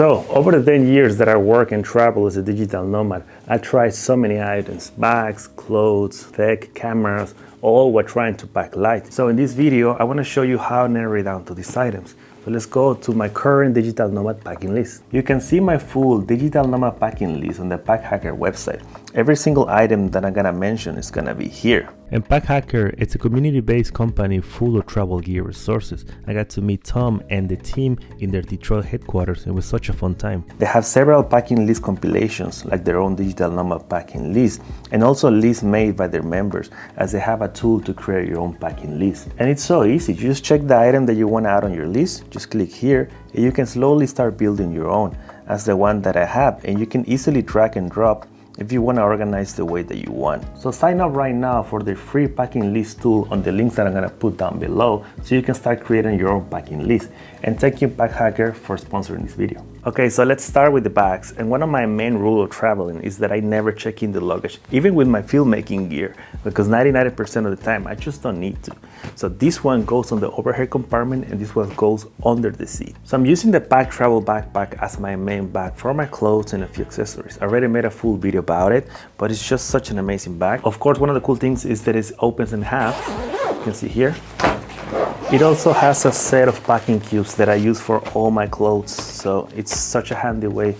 So over the 10 years that I work and travel as a digital nomad, I tried so many items, bags, clothes, tech, cameras, all while trying to pack light. So in this video, I want to show you how to narrow down to these items. So let's go to my current digital nomad packing list. You can see my full digital nomad packing list on the Packhacker website. Every single item that I'm gonna mention is gonna be here. And Packhacker, it's a community-based company full of travel gear resources. I got to meet Tom and the team in their Detroit headquarters. It was such a fun time. They have several packing list compilations, like their own digital nomad packing list, and also lists made by their members, as they have a tool to create your own packing list. And it's so easy. You just check the item that you want to add on your list. Just click here and you can slowly start building your own, as the one that I have, and you can easily drag and drop if you want to organize the way that you want. So sign up right now for the free packing list tool on the links that I'm going to put down below, so you can start creating your own packing list. And thank you Packhacker for sponsoring this video. Okay, so let's start with the bags. And one of my main rules of traveling is that I never check in the luggage, even with my filmmaking gear, because 99% of the time I just don't need to. So this one goes on the overhead compartment and this one goes under the seat. So I'm using the Pack Travel Backpack as my main bag for my clothes and a few accessories. I already made a full video about it, but it's just such an amazing bag. Of course, one of the cool things is that it opens in half. You can see here. It also has a set of packing cubes that I use for all my clothes, so it's such a handy way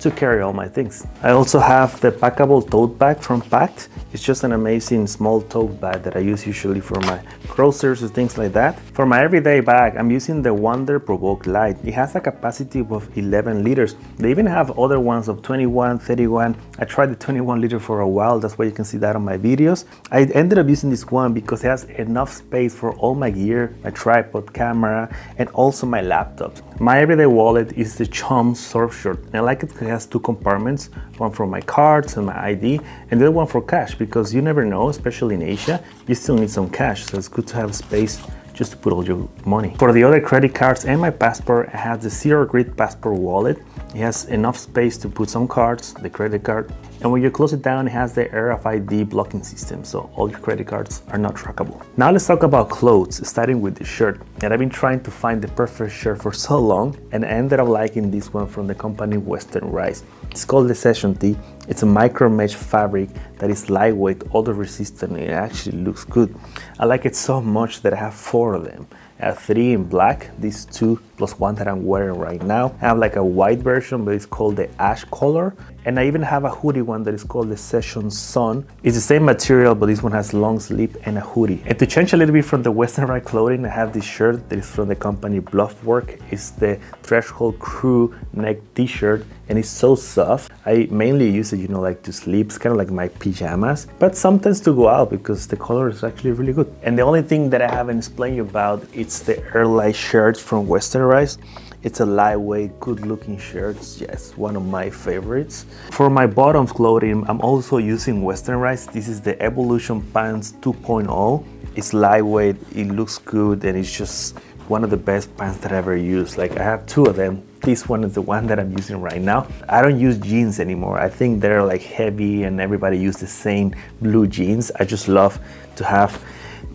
to carry all my things. I also have the packable tote bag from Packed. It's just an amazing small tote bag that I use usually for my groceries or things like that. For my everyday bag, I'm using the Wonder Provoke Light. It has a capacity of 11 liters. They even have other ones of 21, 31. I tried the 21 liter for a while. That's why you can see that on my videos. I ended up using this one because it has enough space for all my gear, my tripod, camera, and also my laptops. My everyday wallet is the Chum Surfshark, and I like it because it has two compartments, one for my cards and my ID, and the other one for cash, because you never know, especially in Asia, you still need some cash, so it's good to have space just to put all your money. For the other credit cards and my passport, I have the Zero Grid Passport wallet. It has enough space to put some cards, the credit card, and when you close it down, it has the RFID blocking system, so all your credit cards are not trackable. Now let's talk about clothes, starting with the shirt. And I've been trying to find the perfect shirt for so long, and I ended up liking this one from the company Western Rise. It's called the Session Tee. It's a micro mesh fabric that is lightweight, odor resistant, and it actually looks good. I like it so much that I have four of them. I have three in black, these two plus one that I'm wearing right now. I have like a white version, but it's called the ash color. And I even have a hoodie one that is called the Session Sun. It's the same material, but this one has long sleeve and a hoodie. And to change a little bit from the Western Rise clothing, I have this shirt that is from the company Bluffwork. It's the Threshold Crew neck t-shirt, and it's so soft. I mainly use it, you know, like to sleep. It's kind of like my pajamas, but sometimes to go out because the color is actually really good. And the only thing that I haven't explained about, it's the Airlight shirt from Western Rise. It's a lightweight, good-looking shirt. Yes, one of my favorites. For my bottoms clothing, I'm also using Western Rise. This is the Evolution Pants 2.0. It's lightweight, it looks good, and it's just one of the best pants that I ever used. Like, I have two of them. This one is the one that I'm using right now. I don't use jeans anymore. I think they're like heavy and everybody uses the same blue jeans. I just love to have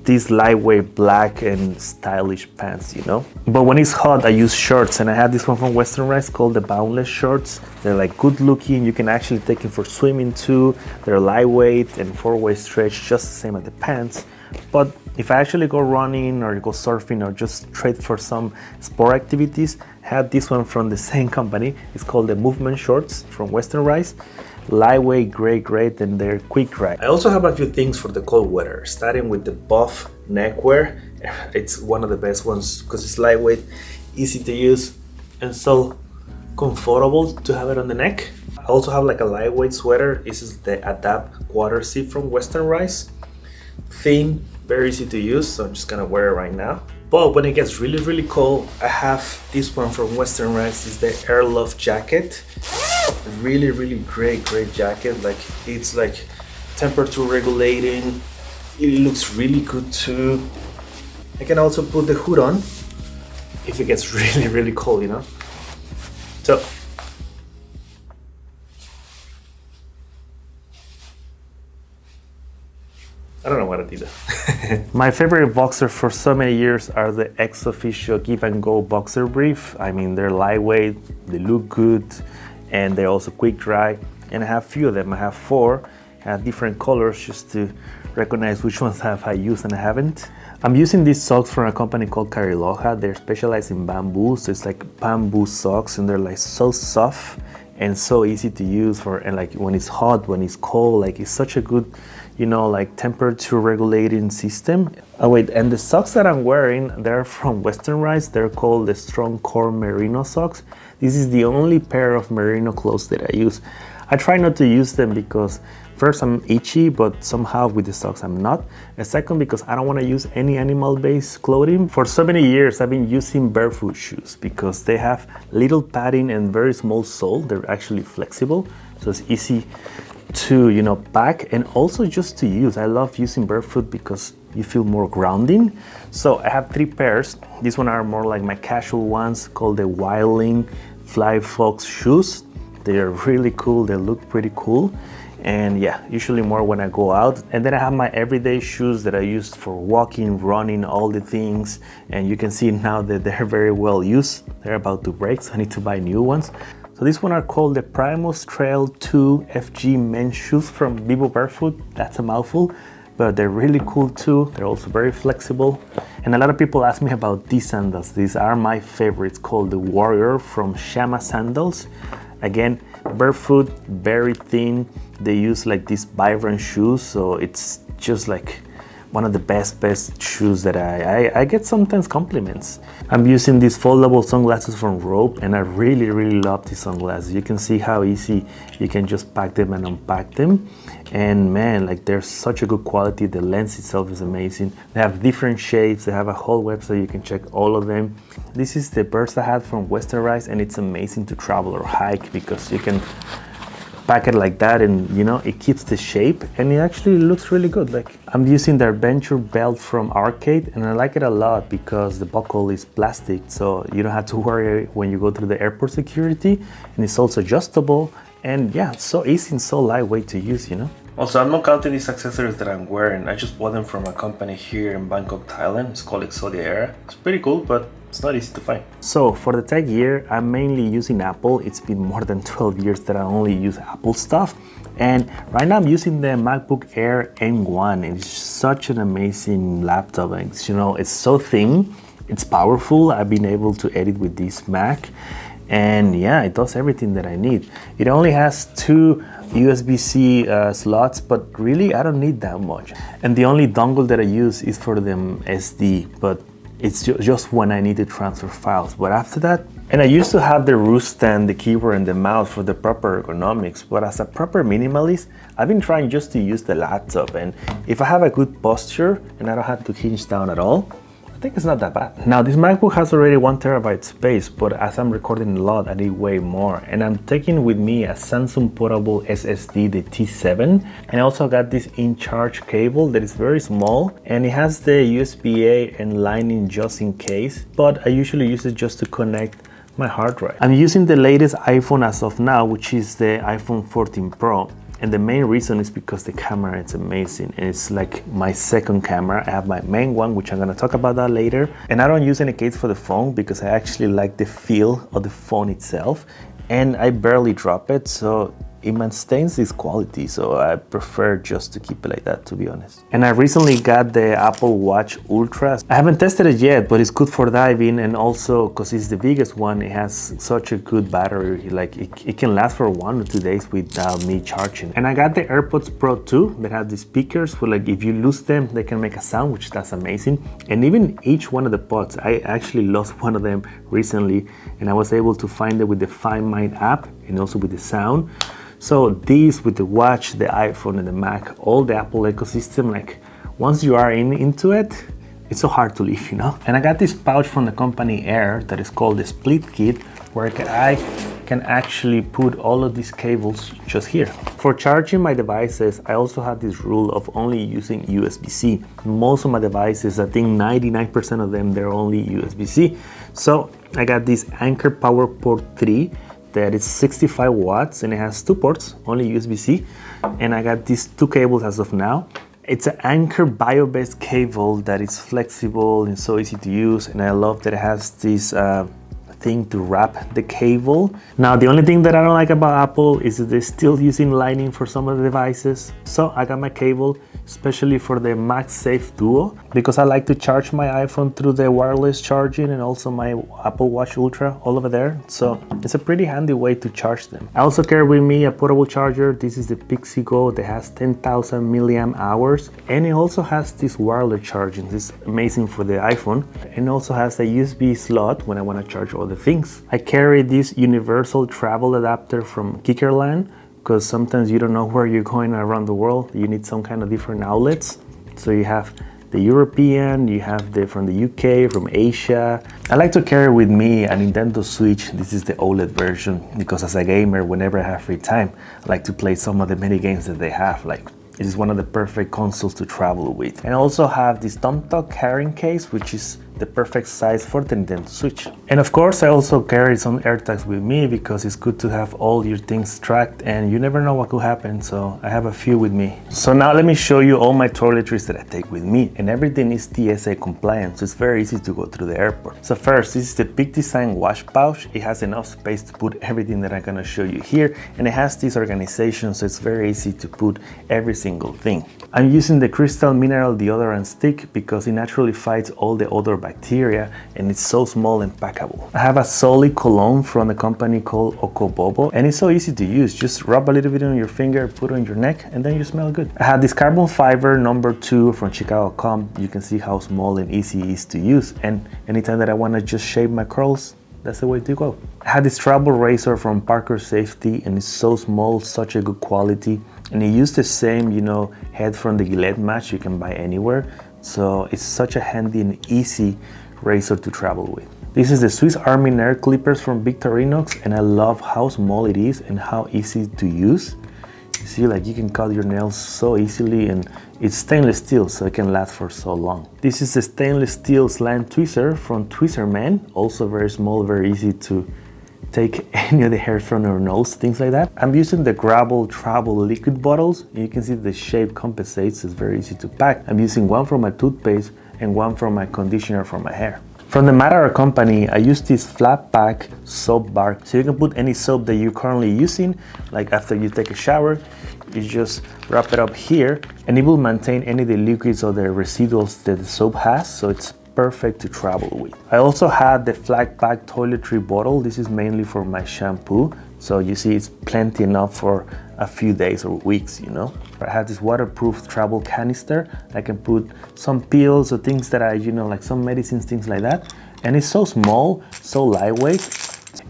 these lightweight black and stylish pants, you know? But when it's hot, I use shorts, and I have this one from Western Rise called the Boundless shorts. They're like good looking. You can actually take them for swimming too. They're lightweight and four-way stretch, just the same as the pants. But if I actually go running or go surfing or just trade for some sport activities, I have this one from the same company. It's called the Movement shorts from Western Rise. Lightweight, great, and they're quick dry. I also have a few things for the cold weather, starting with the buff neckwear. It's one of the best ones because it's lightweight, easy to use, and so comfortable to have it on the neck. I also have like a lightweight sweater. This is the Adapt Quarter Zip from Western Rise. Thin, very easy to use, so I'm just gonna wear it right now. But when it gets really, really cold, I have this one from Western Rise. It's the Airloft jacket. Really great jacket. Like, it's like temperature regulating. It looks really good too. I can also put the hood on if it gets really cold, you know. So I don't know what I did. My favorite boxer for so many years are the Ex Officio Give and Go boxer brief. I mean, they're lightweight, they look good, and they're also quick dry. And I have few of them. I have four. I have different colors just to recognize which ones have I used and I haven't. I'm using these socks from a company called Cariloha. They're specialized in bamboo, so it's like bamboo socks, and they're like so soft and so easy to use for, and like when it's hot, when it's cold, like it's such a good, you know, like temperature regulating system. Oh wait, and the socks that I'm wearing, they're from Western Rise. They're called the Strong Core Merino socks. This is the only pair of merino clothes that I use. I try not to use them because first I'm itchy, but somehow with the socks I'm not. And second, because I don't want to use any animal-based clothing. For so many years I've been using barefoot shoes because they have little padding and very small sole. They're actually flexible, so it's easy to, you know, pack and also just to use. I love using barefoot because you feel more grounding. So I have three pairs. These one are more like my casual ones called the Wildling Fly Fox shoes. They are really cool, they look pretty cool. And yeah, usually more when I go out. And then I have my everyday shoes that I use for walking, running, all the things. And you can see now that they're very well used. They're about to break, so I need to buy new ones. So these one are called the Primus Trail 2 FG men's shoes from Vivo Barefoot. That's a mouthful, but they're really cool too. They're also very flexible. And a lot of people ask me about these sandals. These are my favorites, called the Warrior from Shama Sandals. Again, barefoot, very thin. They use like these vibrant shoes, so it's just like one of the best shoes that I get sometimes compliments. I'm using these foldable sunglasses from Rope, and I really love these sunglasses. You can see how easy you can just pack them and unpack them. And man, like they're such a good quality. The lens itself is amazing. They have different shapes. They have a whole website. You can check all of them. This is the Bursa hat from Western Rise, and it's amazing to travel or hike because you can pack it like that, and you know, it keeps the shape and it actually looks really good. Like I'm using the Adventure belt from Arcade, and I like it a lot because the buckle is plastic, so you don't have to worry when you go through the airport security, and it's also adjustable. And yeah, it's so easy and so lightweight to use, you know. Also, I'm not counting these accessories that I'm wearing. I just bought them from a company here in Bangkok, Thailand. It's called Exodia Era. It's pretty cool, but it's not easy to find. So for the tech year, I'm mainly using Apple. It's been more than 12 years that I only use Apple stuff. And right now I'm using the MacBook Air M1. It's such an amazing laptop. It's, you know, it's so thin, it's powerful. I've been able to edit with this Mac. And yeah, it does everything that I need. It only has two USB-C slots, but really I don't need that much. And the only dongle that I use is for the SD, but it's just when I need to transfer files. But after that, and I used to have the Root stand, the keyboard and the mouse for the proper ergonomics, but as a proper minimalist, I've been trying just to use the laptop. And if I have a good posture and I don't have to hinge down at all, I think it's not that bad. Now this MacBook has already 1 terabyte space, but as I'm recording a lot, I need way more. And I'm taking with me a Samsung portable SSD, the T7. And I also got this in charge cable that is very small, and it has the USB-A and Lightning just in case, but I usually use it just to connect my hard drive. I'm using the latest iPhone as of now, which is the iPhone 14 Pro. And the main reason is because the camera is amazing. And it's like my second camera. I have my main one, which I'm gonna talk about that later. And I don't use any case for the phone because I actually like the feel of the phone itself. And I barely drop it, so it maintains this quality. So I prefer just to keep it like that, to be honest. And I recently got the Apple Watch Ultra. I haven't tested it yet, but it's good for diving, and also because it's the biggest one, it has such a good battery. Like it can last for 1 or 2 days without me charging. And I got the AirPods Pro 2 that have the speakers where, like, if you lose them, they can make a sound, which that's amazing. And even each one of the pods, I actually lost one of them recently, and I was able to find it with the Find My app and also with the sound. So these, with the watch, the iPhone and the Mac, all the Apple ecosystem, like once you are into it, it's so hard to leave, you know? And I got this pouch from the company Air that is called the Split Kit, where I can actually put all of these cables just here. For charging my devices, I also have this rule of only using USB-C. Most of my devices, I think 99% of them, they're only USB-C. So I got this Anker Power Port 3. That it's 65 watts and it has two ports, only USB-C. And I got these two cables as of now. It's an Anker bio-based cable that is flexible and so easy to use, and I love that it has this thing to wrap the cable. Now, the only thing that I don't like about Apple is that they're still using Lightning for some of the devices. So I got my cable, especially for the MagSafe Duo, because I like to charge my iPhone through the wireless charging and also my Apple Watch Ultra all over there. So it's a pretty handy way to charge them. I also carry with me a portable charger. This is the Pixie Go that has 10,000 milliamp hours. And it also has this wireless charging. This is amazing for the iPhone. And also has a USB slot when I want to charge all the things. I carry this universal travel adapter from Kickerland, because sometimes you don't know where you're going around the world. You need some kind of different outlets. So you have the European, you have the from the UK, from Asia. I like to carry with me a Nintendo Switch. This is the OLED version, because as a gamer, whenever I have free time, I like to play some of the mini games that they have. Like, it is one of the perfect consoles to travel with. And I also have this Tomtok carrying case, which is the perfect size for the Nintendo Switch. And of course, I also carry some AirTags with me, because it's good to have all your things tracked and you never know what could happen, so I have a few with me. So now let me show you all my toiletries that I take with me, and everything is TSA compliant, so it's very easy to go through the airport. So first, this is the Peak Design wash pouch. It has enough space to put everything that I'm gonna show you here, and it has this organization, so it's very easy to put every single thing. I'm using the Crystal Mineral Deodorant Stick because it naturally fights all the odor bacteria, and it's so small and packable. I have a solid cologne from a company called Okobobo, and it's so easy to use. Just rub a little bit on your finger, put it on your neck, and then you smell good. I have this carbon fiber No. 2 from Chicago.com. You can see how small and easy it is to use, and anytime that I want to just shave my curls, that's the way to go. I had this travel razor from Parker Safety, and it's so small, such a good quality, and it used the same, you know, head from the Gillette match you can buy anywhere. So it's such a handy and easy razor to travel with. This is the Swiss Army Nail Clippers from Victorinox, and I love how small it is and how easy to use. You see, like, you can cut your nails so easily, and it's stainless steel, so it can last for so long. This is the stainless steel slant tweezer from Tweezerman, also very small, very easy to take any of the hair from your nose, things like that. I'm using the Gravel Travel Liquid Bottles, and you can see the shape compensates, it's very easy to pack. I'm using one for my toothpaste and one for my conditioner for my hair. From the Matador company, I use this flat pack soap bar, so you can put any soap that you're currently using, like after you take a shower, you just wrap it up here, and it will maintain any of the liquids or the residuals that the soap has, so it's perfect to travel with. I also had the flat pack toiletry bottle. This is mainly for my shampoo. So you see, it's plenty enough for a few days or weeks, you know. I have this waterproof travel canister. I can put some pills or things that I, you know, like some medicines, things like that. And it's so small, so lightweight.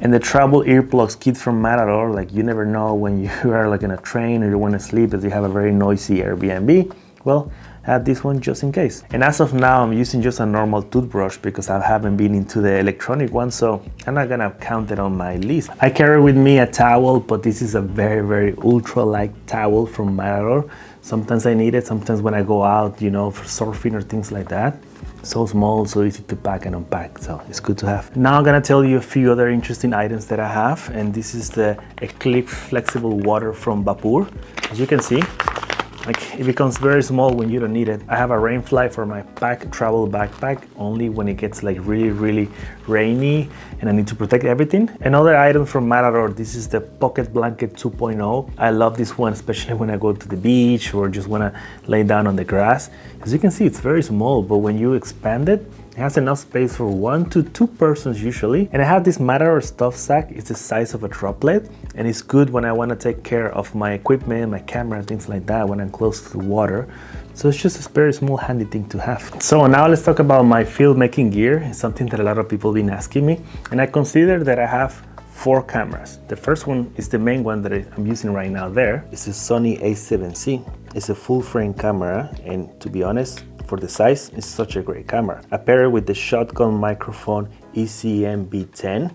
And the travel earplugs kit from Matador, like, you never know when you are like in a train or you want to sleep if you have a very noisy Airbnb. Well, I have this one just in case. And as of now, I'm using just a normal toothbrush because I haven't been into the electronic one, so I'm not gonna count it on my list. I carry with me a towel, but this is a very ultra-light towel from Matador. Sometimes I need it, sometimes when I go out, you know, for surfing or things like that. So small, so easy to pack and unpack, so it's good to have. Now I'm gonna tell you a few other interesting items that I have, and this is the Eclipse Flexible Water from Bapur. As you can see, like, it becomes very small when you don't need it. I have a rainfly for my pack travel backpack, only when it gets like really rainy and I need to protect everything. Another item from Matador, this is the Pocket Blanket 2.0. I love this one, especially when I go to the beach or just wanna lay down on the grass. As you can see, it's very small, but when you expand it, it has enough space for 1 to 2 persons usually. And I have this Matador stuff sack. It's the size of a droplet, and it's good when I want to take care of my equipment, my camera, things like that when I'm close to the water. So it's just a very small handy thing to have. So now let's talk about my filmmaking gear. It's something that a lot of people have been asking me, and I consider that I have 4 cameras. The first one is the main one that I'm using right now there. It's a Sony A7C. It's a full frame camera, and to be honest, for the size, it's such a great camera. I pair it with the shotgun microphone ECM-B10.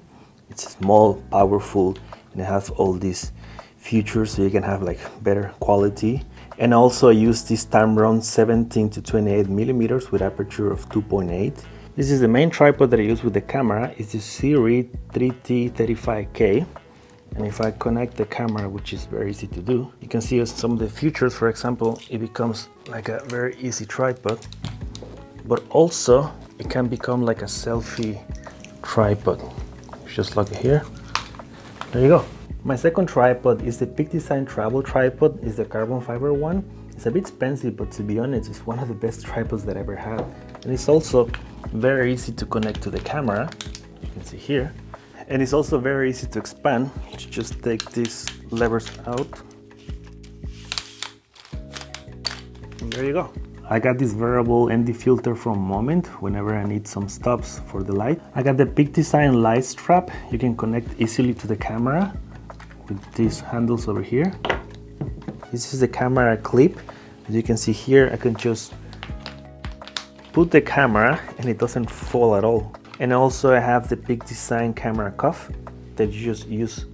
It's small, powerful, and it has all these features so you can have like better quality. And also I use this Tamron 17 to 28 millimeters with aperture of 2.8. This is the main tripod that I use with the camera. It's the Siri 3T35K. And if I connect the camera, which is very easy to do, you can see some of the features. For example, it becomes like a very easy tripod, but also it can become like a selfie tripod. Just lock it here. There you go. My second tripod is the Peak Design travel tripod. It's the carbon fiber one. It's a bit expensive, but to be honest, it's one of the best tripods that I ever had. And it's also very easy to connect to the camera. You can see here. And it's also very easy to expand. Just take these levers out. And there you go. I got this variable ND filter from Moment whenever I need some stops for the light. I got the Peak Design light strap. You can connect easily to the camera with these handles over here. This is the camera clip. As you can see here, I can just put the camera and it doesn't fall at all. And also I have the Peak Design camera cuff that you just use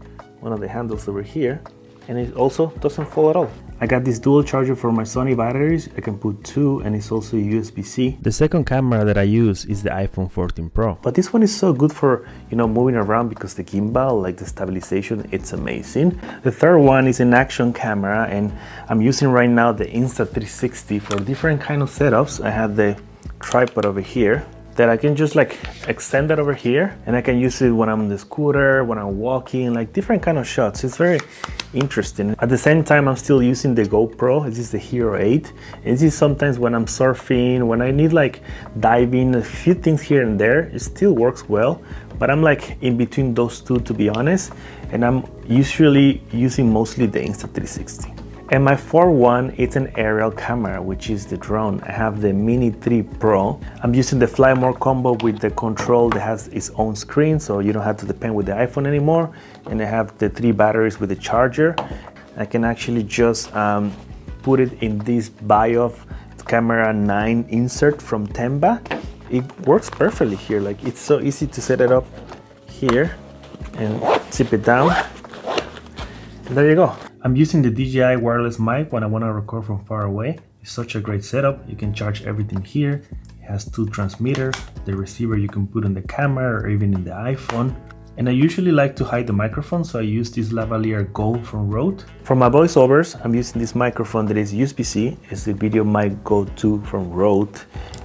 one of the handles over here, and it also doesn't fall at all. I got this dual charger for my Sony batteries. I can put two, and it's also USB-C. The second camera that I use is the iPhone 14 Pro. But this one is so good for, you know, moving around, because the gimbal, like the stabilization, it's amazing. The third one is an action camera, and I'm using right now the Insta 360 for different kind of setups. I have the tripod over here that I can just like extend that over here, and I can use it when I'm on the scooter, when I'm walking, like different kind of shots. It's very interesting. At the same time, I'm still using the GoPro. This is the Hero 8. And this is sometimes when I'm surfing, when I need like diving, a few things here and there. It still works well, but I'm like in between those two, to be honest. And I'm usually using mostly the Insta360. And my fourth one, it's an aerial camera, which is the drone. I have the Mini 3 Pro. I'm using the Fly More combo with the control that has its own screen, so you don't have to depend with the iPhone anymore. And I have the three batteries with the charger. I can actually just put it in this Biof Camera 9 insert from Temba. It works perfectly here. Like, it's so easy to set it up here and zip it down. And there you go. I'm using the DJI wireless mic when I want to record from far away. It's such a great setup. You can charge everything here. It has two transmitters, the receiver you can put on the camera or even in the iPhone. And I usually like to hide the microphone, so I use this lavalier Go from Rode. For my voiceovers, I'm using this microphone that is USB-C. It's the Video Mic Go 2 from Rode.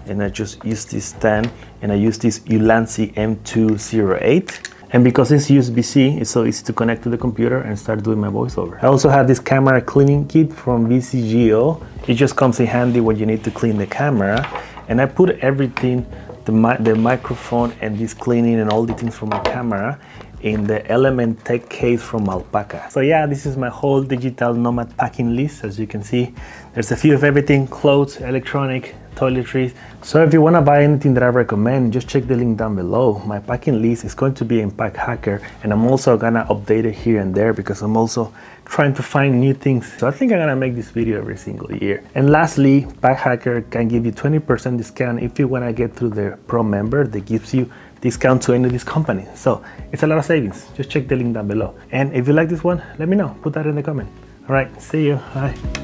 And I just use this stand, and I use this Ulanzi M208. And because it's USB-C, it's so easy to connect to the computer and start doing my voiceover. I also have this camera cleaning kit from VC-Geo. It just comes in handy when you need to clean the camera. And I put everything, the microphone and this cleaning and all the things from my camera, in the Element Tech case from Alpaca. So yeah, this is my whole digital nomad packing list. As you can see, there's a few of everything: clothes, electronic, toiletries. So if you want to buy anything that I recommend, just check the link down below. My packing list is going to be in Pack Hacker, and I'm also gonna update it here and there, because I'm also trying to find new things. So I think I'm gonna make this video every single year. And lastly, Pack Hacker can give you 20% discount if you wanna get through the Pro member that gives you discount to any of these companies. So it's a lot of savings. Just check the link down below. And if you like this one, let me know. Put that in the comment. All right, see you. Bye.